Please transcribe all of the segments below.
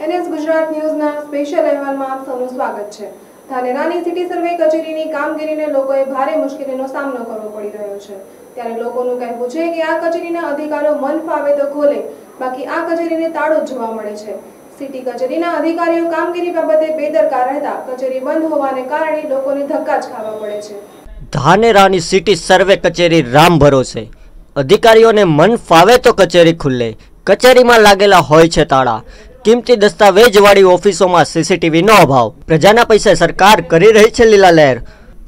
NS Gujarat news ना special अहवाल में आप सबनु स्वागत है। धानेरानी सिटी सर्वे कचेरी की कामगीरीने लोकोए भारे मुश्केलीनो सामनो करवो पड़ी रह्यो छे। त्यारे लोकोनु कहेवुं छे के आ कचेरीना अधिकारीओ मन फावे तो खोले, बाकी आ कचेरीने ताळो ज जोवा मळे छे। सिटी कचेरीना अधिकारीओ कामगीरी बाबते बेदरकार रहेता कचेरी बंध होवाने कारणे लोकोने धक्का ज खावा पड़े छे। धानेरानी सिटी सर्वे कचेरी राम भरोसे, अधिकारीओने मन फावे तो कचेरी खुले, कचेरीमां लागेला होय छे ताळा। किमती दस्तावेजवाड़ी ऑफिसों में सीसीटीवी नो अभाव, प्रजाना पैसे सरकार करी रही छे लीला लहर।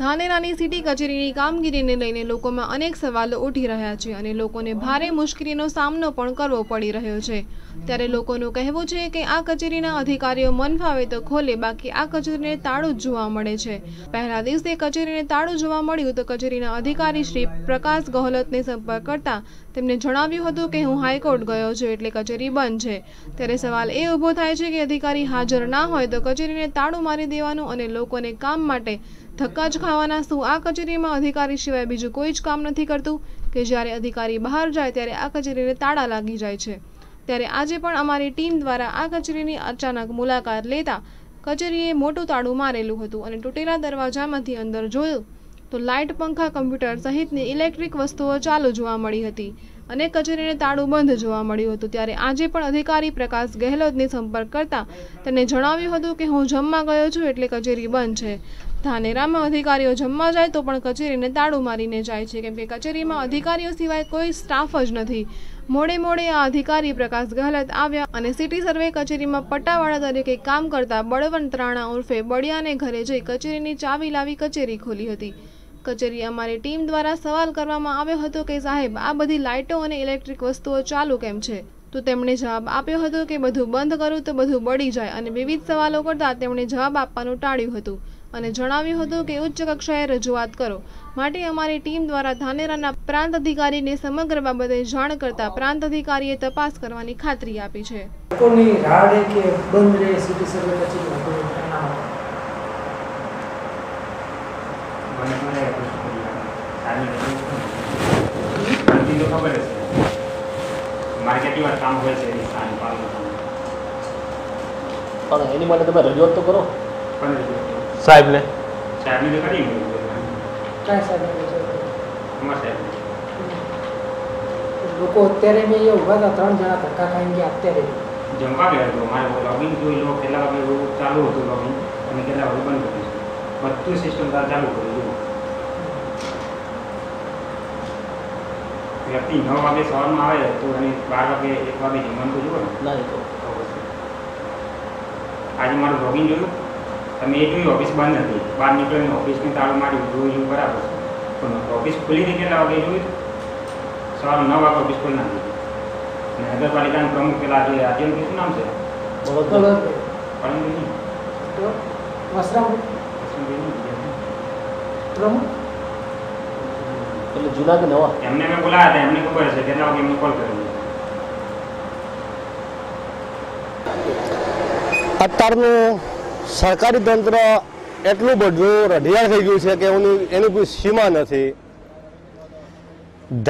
धानेरानी सिटी कचेरीनी कामगीरीने लईने लोकोमां अनेक सवालो उठी रह्या छे अने लोकोने भारे मुश्केलीनो सामनो पण करवो पड़ी रह्यो छे। त्यारे लोकोनुं कहेवुं छे के आ कचेरीना अधिकारीओ मन फावे तो खोले, बाकी आ कचेरीने ताळो ज जोवा मळे छे। पहला दिवसे कचेरीने ताळो जोवा मळ्युं तो कचेरीना अधिकारी श्री प्रकाश गहलोतने संपर्क करता तेमणे जणाव्युं हतुं के हूँ हाईकोर्ट गयो छुं एटले कचेरी बंध छे। त्यारे सवाल ए ऊभो थाय छे के अधिकारी हाजर ना होय तो कचेरीने ताळुं मारी देवानुं अने लोकोने काम माटे धक्का ज खावाना शुं? आ कचेरीमां अधिकारी सिवाय बीजुं कोई ज काम नथी करतुं के ज्यारे अधिकारी बहार जाय त्यारे आ कचेरीने ताळा लागी जाय छे। त्यारे आजे पण अमारी टीम द्वारा आ कचेरीनी अचानक मुलाकात लेता कचेरीए मोटुं ताळुं मारेलुं हतुं अने तूटेला दरवाजामांथी अंदर जोयुं तो लाइट, पंखा, कम्प्यूटर सहितनी इलेक्ट्रिक वस्तुओ चालू जोवा मळी हती अने कचेरीने ताळुं बंध जोवा मळ्युं हतुं। त्यारे आजे पण अधिकारी प्रकाश गहलोतने संपर्क करता तेमणे जणाव्युं हतुं के हूँ जमवा गयो छुं एटले कचेरी बंध छे। धानेरामां अधिकारीओ जमवा जाय तो पण कचेरीने ताळुं मारीने जाय छे, केम के कचेरीमां अधिकारीओ सिवाय कोई स्टाफ ज नथी। मोड़े मोड़े आ अधिकारी प्रकाश गहलोत आव्या अने सिटी सर्वे कचेरीमां पट्टावाळा तरीके काम करता बळवंतराणा उर्फे बळियाने घरे जई कचेरीनी चावी लावी कचेरी खोली हती। कचेरी अमारी टीम द्वारा सवाल करवामां आव्यो हतो के साहेब आ बधी लाइटो अने इलेक्ट्रिक वस्तुओ चालू केम छे? तो तेमणे जवाब आप्यो हतो के बधुं बंध करूं तो बधुं बळी जाय अने विविध सवालो करता तेमणे जवाब आपवानुं टाळ्युं हतुं अने जणाव्युं हतुं के उच्च कक्षाए रजूआत करो माटे अमारी टीम द्वारा धानेराना प्रांत अधिकारीने समग्र बाबते जाण करता प्रांत अधिकारीए तपास करवानी खातरी आपी छे। માર્કેટિંગમાં કામ હોય છે એની સાન પાડો પણ એની માટે તમે રજૂઆત તો કરો સાહેબને સાહેબને કરી કાય સાહેબ અમાર સાહેબ લોકો અત્યારે મે એ ઉભા હતા ત્રણ જણા ધક્કા ખાઈને ગયા અત્યારે જમવા ગયા તો મારે લોગિન જોઈ લો પહેલા આપણે ચાલુ હતું લોગિન અને પહેલા હવે બંધ કરી દીધું બધું સિસ્ટમ ચાલુ કરી દીધું व्यक्ति 9 વાગે સવારમાં આવે તો અને 12 વાગે 1 વાગે જમવાનું તો જુઓ ને ના તો આજે મારું લોગિન જોયું તમે એ જોયું ઓફિસ બંધ હતી બહાર નીકળીને ઓફિસની તાળું માર્યું જોયું બરાબર પણ ઓફિસ ખુલ્લી કેટલા વાગે જોયું સવાર 9 વાગે ઓફિસ ખુલ્લી ના હતી નગરપાલિકાના પ્રમુખ પેલા જે આજીન શું નામ છે બોલતો પણ તો વસ્ત્રામ પ્રમુખ એટલે જૂના કે નવા એમને મે બોલાયા હતા એમને ખબર છે કેટલા વાગે એમને કોલ કર્યો અત્યારનું સરકારી તંત્ર એટલું બધું રઢિયાળ થઈ ગયું છે કે એની કોઈ સીમા નથી।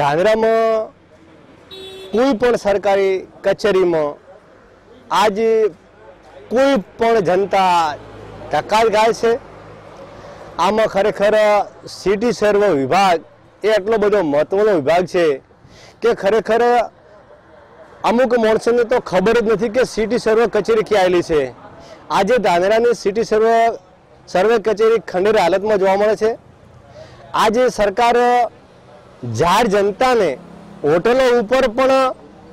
ધાનેરામાં કોઈ પણ સરકારી કચેરીમાં આજે કોઈ પણ જનતા ધક્કા ખાય છે। આમાં ખરેખર સિટી સર્વે વિભાગ એ એટલો બધો મહત્વનો વિભાગ છે કે ખરેખર અમુક માણસોને તો ખબર જ નથી કે સિટી સર્વે કચેરી ક્યાં આવેલી છે। આજે ધાનેરાની સિટી સર્વે કચેરી ખંડેરી હાલતમાં જોવા મળે છે। આજે સરકાર જાહેર જનતાને હોટલો ઉપર પણ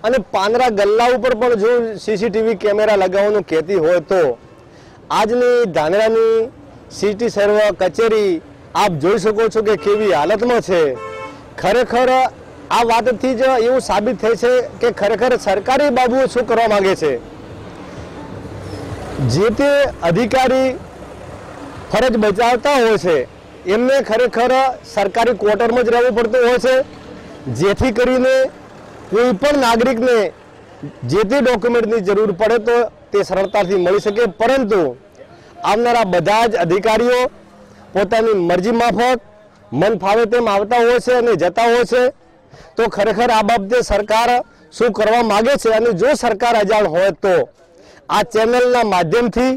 અને પાંદરા ગલ્લા ઉપર પણ જો સીસીટીવી કેમેરા લગાવવાનું કહેતી હોય તો આજની ધાનેરાની સિટી સર્વે કચેરી आप જોઈ શકો છો કે કેવી હાલતમાં છે। ખરેખર આ વાતથી જ એવું સાબિત થઈ છે કે ખરેખર સરકારી બાબુઓ શું કરવા માંગે છે? જે તે અધિકારી ફરજ બજાવતા હોય છે એમને ખરેખર સરકારી ક્વોર્ટરમાં જ રહેવું પડતું હોય છે, જેથી કરીને કોઈ પણ નાગરિકને જે તે ડોક્યુમેન્ટની જરૂર પડે તો તે સરળતાથી મળી શકે। પરંતુ આવનારા બધા જ અધિકારીઓ પોતાની મરજી માફક મન ફાવે તેમ આવતા હોય છે અને જતા હોય છે। તો ખરેખર આ બાબતે સરકાર શું કરવા માગે છે? અને જો સરકાર અજાણ હોય તો आ चेनल माध्यम थी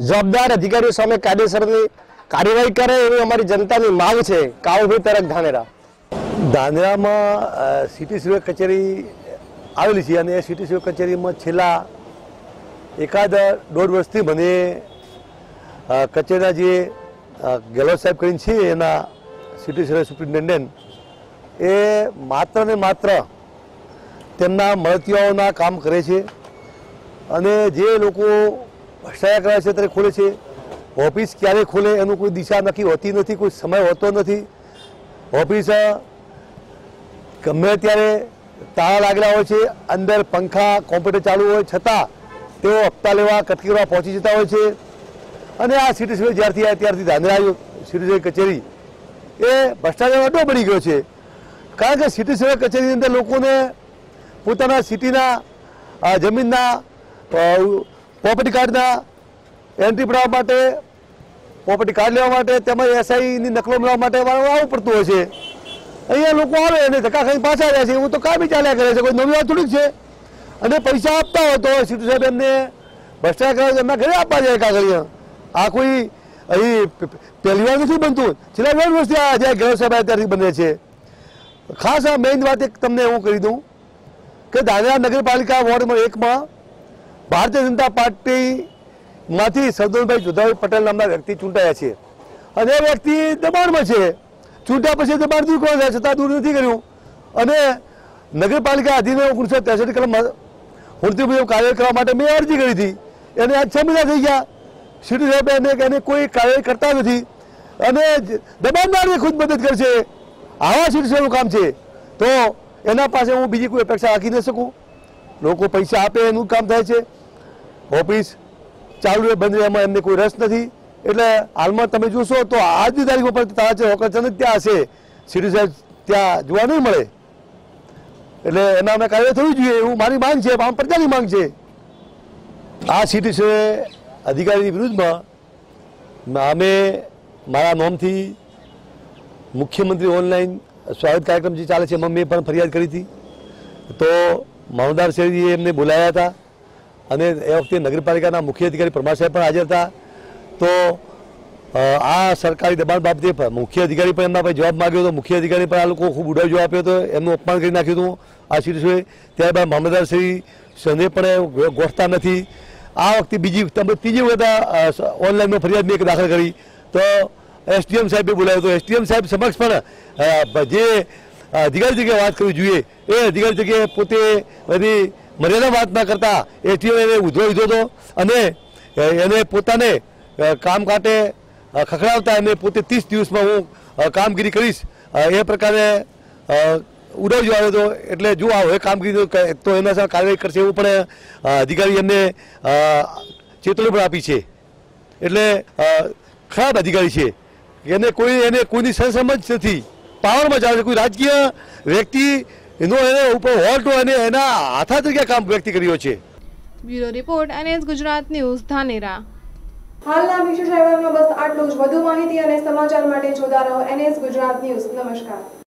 जवाबदार अधिकारी सामे कायदेसरनी कार्यवाही करे एवी अमारी जनतानी मांग छे। कावलभाई तरक धानेरा। धानेरा में सीटी सीवे कचेरी आवेली छे अने सीटी सीवे कचेरी में छेल्ला एकाद दौड़ वर्षथी मने कचेरीना जे गहलोत साहेब करीने छे एना सीटी सीवे सुप्रिन्टेन्डेन्ट ए मात्र ने मात्र तेमना मळतियाओना काम करे छे अने जे लोको भ्रष्टाचार करे छे त्यारे खोले छे। ऑफिस क्यारे खोले एनु कोई दिशा नक्की होती नहीं, कोई समय होता नहीं। ऑफिस गमे त्यारे ताला लागेला होय छे, अंदर पंखा कॉम्प्यूटर चालू होय छतां तेओ हप्ता लेवा कटकीवा पहुंची जता होय छे। अने आ सीटी सीवे ज्यारथी आव्या त्यारथी धानेरा सीटी सीवे कचेरी ए भ्रष्टाचारनो अड्डो बनी गयो छे, कारण के सीटी सीवे कचेरीनी अंदर लोकोने पोताना सिटीना जमीनना प्रोपर्टी कार्डना एंट्री पड़वा माटे प्रोपर्टी कार्ड लेवा माटे तेमज एसआईनी नकलो मेळवा माटे आवुं पड़तुं होय छे। अहींया लोको आवे अने धक्का खाईने पाछा जाय छे। एवुं तो कायमी चाल्या करे छे, कोई नवी વાત થોડીક છે। અને પૈસા આપતા હોય તો સીટી સાહેબ એમને ભ્રષ્ટાચાર કરે એમના ઘરે આપવા જાય કાગળિયા। આ કોઈ અહીં પહેલી વાર નથી બનતું, છેલ્લા ઘણા વર્ષથી આ જે ગેર સાહેબ અત્યારથી બને છે। ખાસ આ મેઇન વાત એક તમને હું કહી દઉં કે ધાનેરા નગरपालिका वोर्ड में एक में भारतीय जनता पार्टी में सरदारभाई जोधाभाई पटेल नामना व्यक्ति चूंटाया है और व्यक्ति दबाण में है। चूंटा पछी दबाण दूर कर छतां दूर नहीं कर्युं। नगरपालिका अधिनियम 1963 कलम हुंती मुजब कार्य करवा मैं अरजी करी थी, एने आज 6 महीना थी गया। सीटी साहेब कोई कार्य करता नहीं, दबाणदार खुद मदद करशे। आवा सीटी साहेबनुं काम है तो एना पासे हूँ बीजी कोई अपेक्षा राखी न सकूँ। लोग पैसा आपे एनुं काम थाय छे। ऑफिस चालू रहे बंद रहे एमां एमने कोई रस नहीं। एटले हालमां तमे जोशो तो आज की तारीख पर ताज होकरचंद त्यां हशे, सीटी साहेब त्यां जोवा नहीं मळे। एटले एना अमे कार्य थवी जोईए एवुं मारी मांग छे, आम प्रजानी मांग छे। आ सीटी साहेब अधिकारी विरुद्धमां अमे मारा नामथी मुख्यमंत्री ऑनलाइन स्वागत कार्यक्रम जो चाले एम मैं फरियाद करी थी तो मामलदार साहेबजीए एमने बोलाया था। ए वक्त नगरपालिका मुख्य अधिकारी परमार साहेब हाजर था। तो आ सरकारी दबाण बाबते मुख्य अधिकारी पर एमना जवाब मांग्यो तो मुख्य अधिकारी पर आ लोग खूब उड़ाव जवाब आप्यो तो एमनुं अपमान करी नाख्युं हतुं। आ सीटी साहेब त्यारबाद मामलदार साहेबजीने पण गोठता नहीं। आ वखते बीजी तीजी वखत ऑनलाइन में फरियाद मैं एक दाखल करी तो एसडीएम साहेबे बोलायो तो एसडीएम साहेब समक्ष पर जे अधिकारी जगह बात करवी जोईए ए अधिकारी जगह पोते बधी मर्यादा बात न करता एसडीएम उधो लीधो तो अने पोताने काम काटे खखड़ावता अने पोते 30 दिवस में हूँ कामगीरी करीश ए प्रकार उड़ावजो आव्यो तो एटले जो आ हवे कामगीरी तो एना सामे कार्यवाही करशे एवुं पण अधिकारी एमने चेतवणी पण आपी छे। एटले खराब अधिकारी छे, कोई सरसमझ नहीं, पावर में जाए कोई राजकीय व्यक्ति नो ऊपर होल्ट होने एना हाथा तरीके काम व्यक्ति करियो छे। Bureau report NS Gujarat news Dhanera. हालना विशेष अहवालमां बस आटलुं ज। વધુ માહિતી અને સમાચાર માટે જોતા રહો NS ગુજરાત ન્યૂઝ। નમસ્કાર।